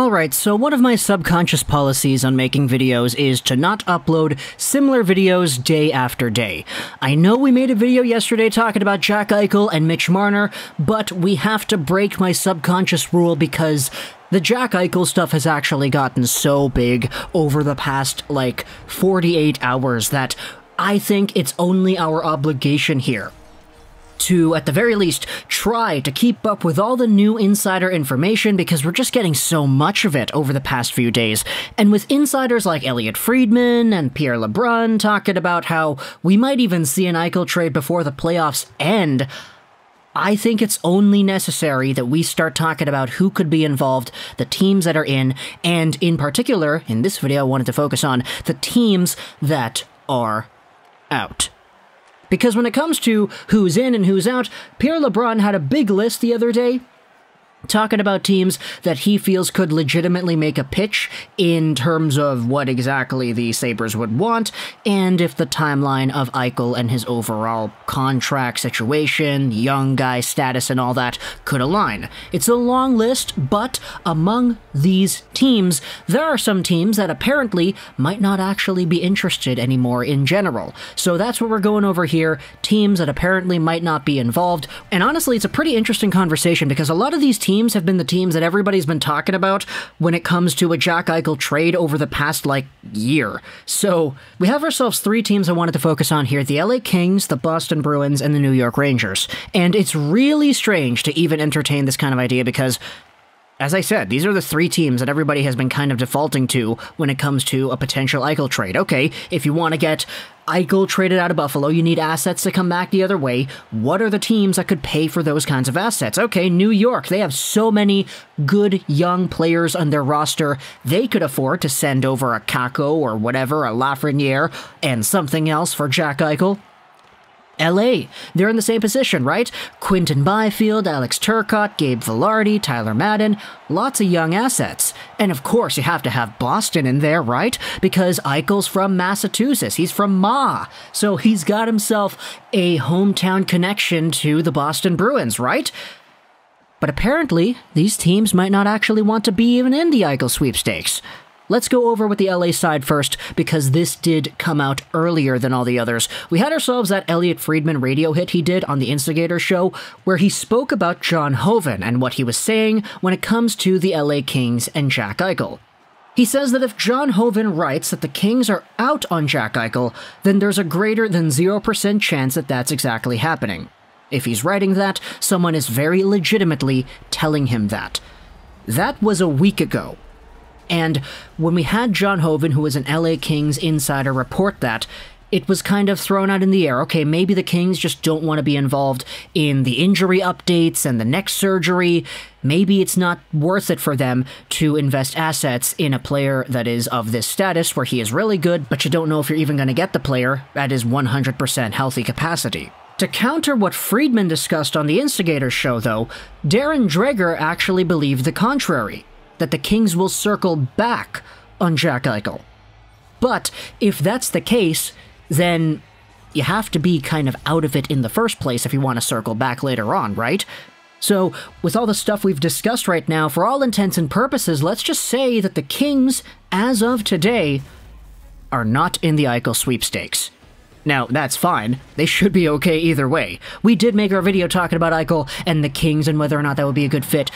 Alright, so one of my subconscious policies on making videos is to not upload similar videos day after day. I know we made a video yesterday talking about Jack Eichel and Mitch Marner, but we have to break my subconscious rule because the Jack Eichel stuff has actually gotten so big over the past, like, 48 hours that I think it's only our obligation here to, at the very least, try to keep up with all the new insider information because we're just getting so much of it over the past few days. And with insiders like Elliot Friedman and Pierre Lebrun talking about how we might even see an Eichel trade before the playoffs end, I think it's only necessary that we start talking about who could be involved, the teams that are in, and in particular, in this video I wanted to focus on the teams that are out. Because when it comes to who's in and who's out, Pierre Lebrun had a big list the other day talking about teams that he feels could legitimately make a pitch in terms of what exactly the Sabres would want, and if the timeline of Eichel and his overall contract situation, young guy status, and all that could align. It's a long list, but among these teams, there are some teams that apparently might not actually be interested anymore in general. So that's what we're going over here, teams that apparently might not be involved. And honestly, it's a pretty interesting conversation because a lot of these teams have been the teams that everybody's been talking about when it comes to a Jack Eichel trade over the past, like, year. So we have ourselves three teams I wanted to focus on here, the LA Kings, the Boston Bruins, and the New York Rangers. And it's really strange to even entertain this kind of idea because, as I said, these are the three teams that everybody has been kind of defaulting to when it comes to a potential Eichel trade. Okay, if you want to get Eichel traded out of Buffalo, you need assets to come back the other way. What are the teams that could pay for those kinds of assets? Okay, New York, they have so many good young players on their roster. They could afford to send over a Kakko or whatever, a Lafreniere, and something else for Jack Eichel. LA, they're in the same position, right? Quinton Byfield, Alex Turcotte, Gabe Velarde, Tyler Madden, lots of young assets. And of course, you have to have Boston in there, right? Because Eichel's from Massachusetts, he's from Ma, so he's got himself a hometown connection to the Boston Bruins, right? But apparently, these teams might not actually want to be even in the Eichel sweepstakes. Let's go over with the LA side first, because this did come out earlier than all the others. We had ourselves that Elliot Friedman radio hit he did on The Instigator show, where he spoke about John Hoven and what he was saying when it comes to the LA Kings and Jack Eichel. He says that if John Hoven writes that the Kings are out on Jack Eichel, then there's a greater than 0% chance that that's exactly happening. If he's writing that, someone is very legitimately telling him that. That was a week ago. And when we had John Hoven, who was an LA Kings insider, report that, it was kind of thrown out in the air. Okay, maybe the Kings just don't want to be involved in the injury updates and the neck surgery. Maybe it's not worth it for them to invest assets in a player that is of this status where he is really good, but you don't know if you're even going to get the player at his 100% healthy capacity. To counter what Friedman discussed on The Instigator show, though, Darren Dreger actually believed the contrary, that the Kings will circle back on Jack Eichel. But if that's the case, then you have to be kind of out of it in the first place if you want to circle back later on, right? So with all the stuff we've discussed right now, for all intents and purposes, let's just say that the Kings, as of today, are not in the Eichel sweepstakes. Now, that's fine. They should be okay either way. We did make our video talking about Eichel and the Kings and whether or not that would be a good fit.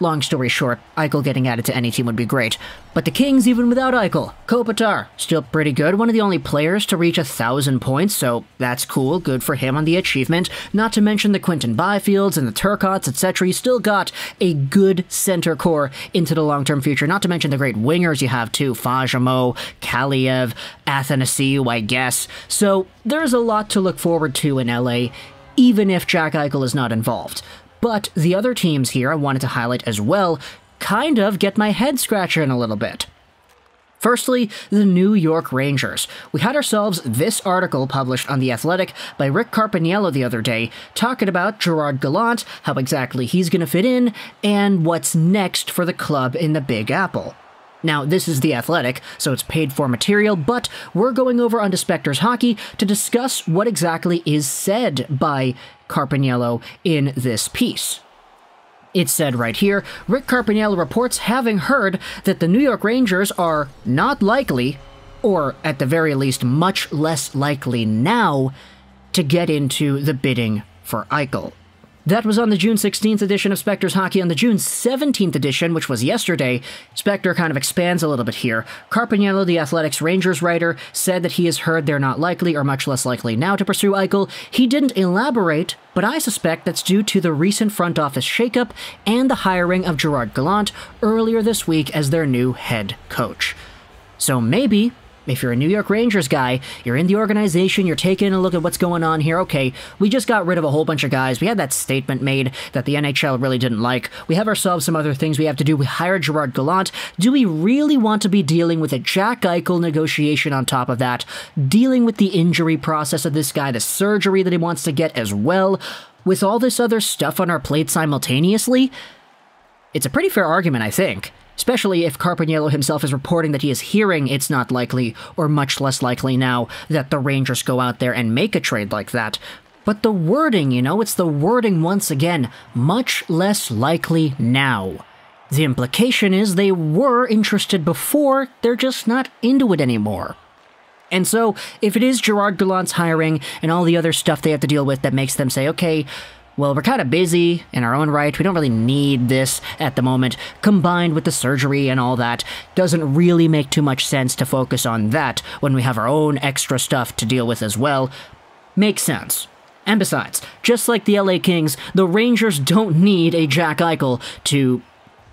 Long story short, Eichel getting added to any team would be great. But the Kings, even without Eichel, Kopitar, still pretty good. One of the only players to reach 1,000 points, so that's cool. Good for him on the achievement. Not to mention the Quinton Byfields and the Turcottes, etc. You still got a good center core into the long-term future. Not to mention the great wingers you have, too. Fajamo, Kaliev, Athanasiu, I guess. So there's a lot to look forward to in LA, even if Jack Eichel is not involved. But the other teams here I wanted to highlight as well kind of get my head scratching a little bit. Firstly, the New York Rangers. We had ourselves this article published on The Athletic by Rick Carpiniello the other day, talking about Gerard Gallant, how exactly he's going to fit in, and what's next for the club in the Big Apple. Now, this is The Athletic, so it's paid-for material, but we're going over onto Spectors Hockey to discuss what exactly is said by Carpiniello in this piece. It said right here, Rick Carpiniello reports having heard that the New York Rangers are not likely, or at the very least much less likely now, to get into the bidding for Eichel. That was on the June 16th edition of Spectors Hockey. On the June 17th edition, which was yesterday, Spector kind of expands a little bit here. Carpiniello, the Athletic's Rangers writer, said that he has heard they're not likely or much less likely now to pursue Eichel. He didn't elaborate, but I suspect that's due to the recent front office shakeup and the hiring of Gerard Gallant earlier this week as their new head coach. So maybe, if you're a New York Rangers guy, you're in the organization, you're taking a look at what's going on here. Okay, we just got rid of a whole bunch of guys. We had that statement made that the NHL really didn't like. We have ourselves some other things we have to do. We hired Gerard Gallant. Do we really want to be dealing with a Jack Eichel negotiation on top of that? Dealing with the injury process of this guy, the surgery that he wants to get as well, with all this other stuff on our plate simultaneously? It's a pretty fair argument, I think. Especially if Carpiniello himself is reporting that he is hearing it's not likely, or much less likely now, that the Rangers go out there and make a trade like that. But the wording, you know, it's the wording once again, much less likely now. The implication is they were interested before, they're just not into it anymore. And so, if it is Gerard Gallant's hiring and all the other stuff they have to deal with that makes them say, okay, well, we're kind of busy in our own right, we don't really need this at the moment, combined with the surgery and all that, doesn't really make too much sense to focus on that when we have our own extra stuff to deal with as well, makes sense. And besides, just like the LA Kings, the Rangers don't need a Jack Eichel to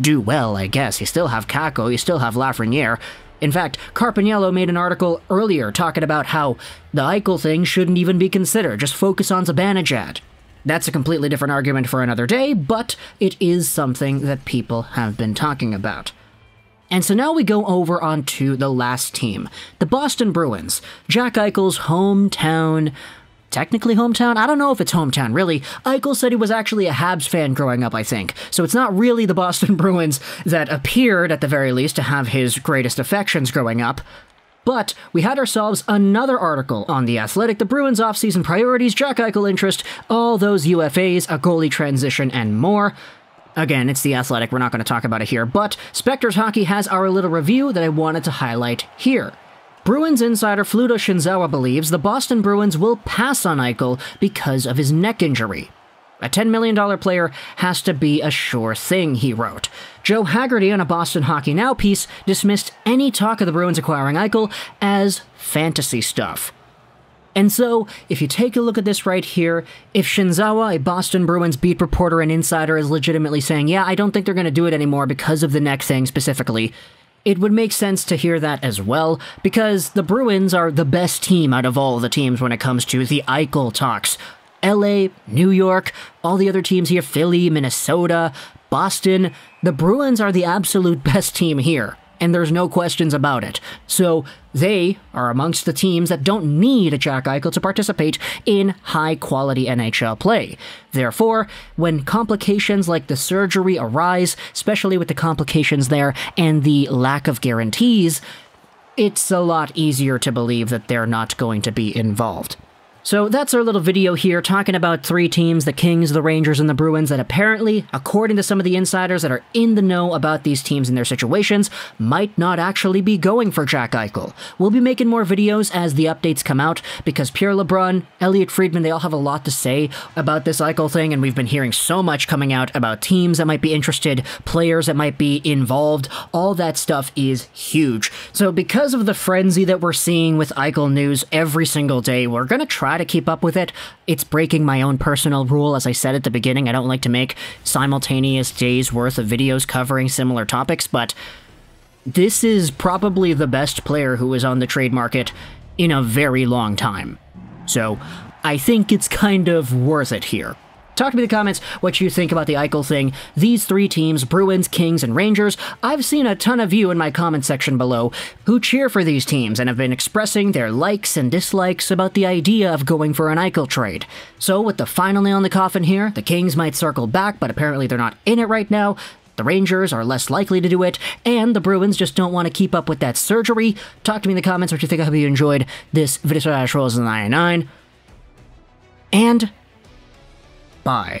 do well, I guess. You still have Kakko, you still have Lafreniere. In fact, Carpiniello made an article earlier talking about how the Eichel thing shouldn't even be considered, just focus on Zibanejad. That's a completely different argument for another day, but it is something that people have been talking about. And so now we go over onto the last team, the Boston Bruins, Jack Eichel's hometown, technically hometown? I don't know if it's hometown, really. Eichel said he was actually a Habs fan growing up, I think. So it's not really the Boston Bruins that appeared, at the very least, to have his greatest affections growing up. But we had ourselves another article on The Athletic, the Bruins' offseason priorities, Jack Eichel interest, all those UFAs, a goalie transition, and more. Again, it's The Athletic, we're not going to talk about it here, but Spectors Hockey has our little review that I wanted to highlight here. Bruins insider Fluto Shinzawa believes the Boston Bruins will pass on Eichel because of his neck injury. A $10 million player has to be a sure thing, he wrote. Joe Haggerty on a Boston Hockey Now piece dismissed any talk of the Bruins acquiring Eichel as fantasy stuff. And so, if you take a look at this right here, if Shinzawa, a Boston Bruins beat reporter and insider, is legitimately saying, yeah, I don't think they're going to do it anymore because of the neck thing specifically, it would make sense to hear that as well, because the Bruins are the best team out of all the teams when it comes to the Eichel talks. LA, New York, all the other teams here, Philly, Minnesota, Boston, the Bruins are the absolute best team here, and there's no questions about it. So they are amongst the teams that don't need a Jack Eichel to participate in high-quality NHL play. Therefore, when complications like the surgery arise, especially with the complications there and the lack of guarantees, it's a lot easier to believe that they're not going to be involved. So that's our little video here talking about three teams, the Kings, the Rangers, and the Bruins, that apparently, according to some of the insiders that are in the know about these teams and their situations, might not actually be going for Jack Eichel. We'll be making more videos as the updates come out, because Pierre Lebrun, Elliot Friedman, they all have a lot to say about this Eichel thing, and we've been hearing so much coming out about teams that might be interested, players that might be involved, all that stuff is huge. So because of the frenzy that we're seeing with Eichel news every single day, we're going to try to keep up with it. It's breaking my own personal rule, as I said at the beginning, I don't like to make simultaneous days worth of videos covering similar topics, but this is probably the best player who is on the trade market in a very long time. So I think it's kind of worth it here. Talk to me in the comments what you think about the Eichel thing. These three teams, Bruins, Kings, and Rangers, I've seen a ton of you in my comment section below who cheer for these teams and have been expressing their likes and dislikes about the idea of going for an Eichel trade. So with the final nail in the coffin here, the Kings might circle back, but apparently they're not in it right now. The Rangers are less likely to do it, and the Bruins just don't want to keep up with that surgery. Talk to me in the comments what you think. I hope you enjoyed this video. And bye.